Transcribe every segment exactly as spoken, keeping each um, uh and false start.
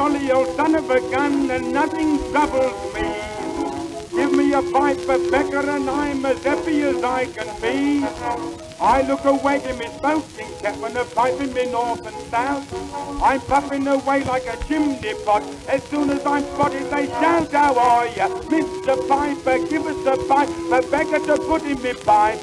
jolly old son of a gun, and nothing troubles me. Give me a pipe of Bacca and I'm as happy as I can be. I look a wagging in smoking cat when a piping me north and south. I'm puffing away like a chimney pot. As soon as I'm spotted they shout, "How are ya, Mister Piper? Give us a pipe of Bacca to put in me pipe."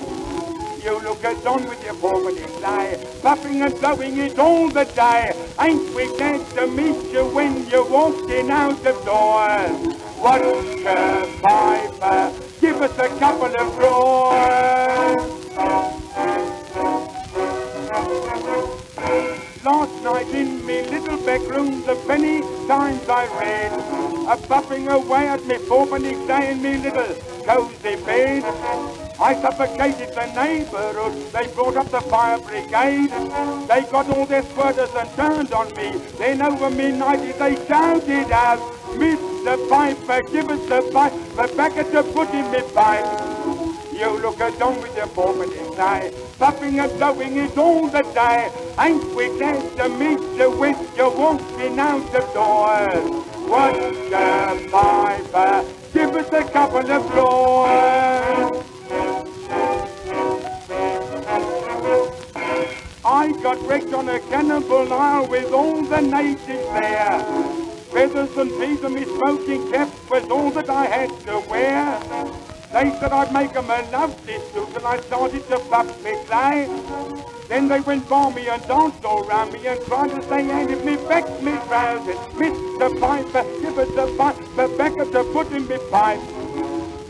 You look us on with your forwarding lie, puffing and blowing it all the day. Ain't we glad to meet you when you're walking out of doors? What's a Piper? Give us a couple of roars. Last night in me little back room, the penny times I read, a puffing away at me fourpenny day in me little cozy bed. I suffocated the neighbourhood, they brought up the fire brigade. They got all their squirters and turned on me, then over midnight they shouted out, "Mister Piper, give us a pipe, the Bacca to put in me pipe." You look along with your fourpenny day, puffing and blowing it all the day. Ain't we glad to meet you when you're walking out of doors? Mister Piper, give us a couple of roars. I got wrecked on a cannibal isle with all the natives there. Feathers and peas and me smoking cap was all that I had to wear. They said I'd make them a lovely suit and I started to puff me clay. Then they went by me and danced all round me and tried to say, handed me back me trousers. Mister Piper, give us a pipe, the Bacca to put in me pipe.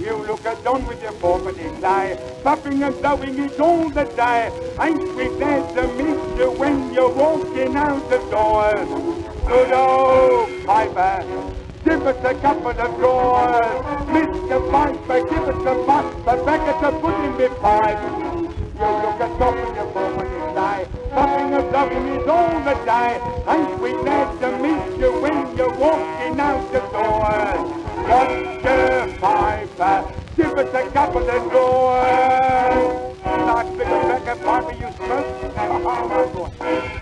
You look us on with your fourpenny lie, puffing and blowing it all the day. Ain't we glad to meet you when you're walking out of doors? Good old Piper, give us a couple of roars. Mister Piper, give us a pipe, the Bacca to put in me pipe. You look us on with your fourpenny lie, puffing and blowing it all the day. Ain't we glad to meet you when you're walking out of doors? Mister Piper, give us a couple of roars. Nice bit of Bacca, Piper, you smoke.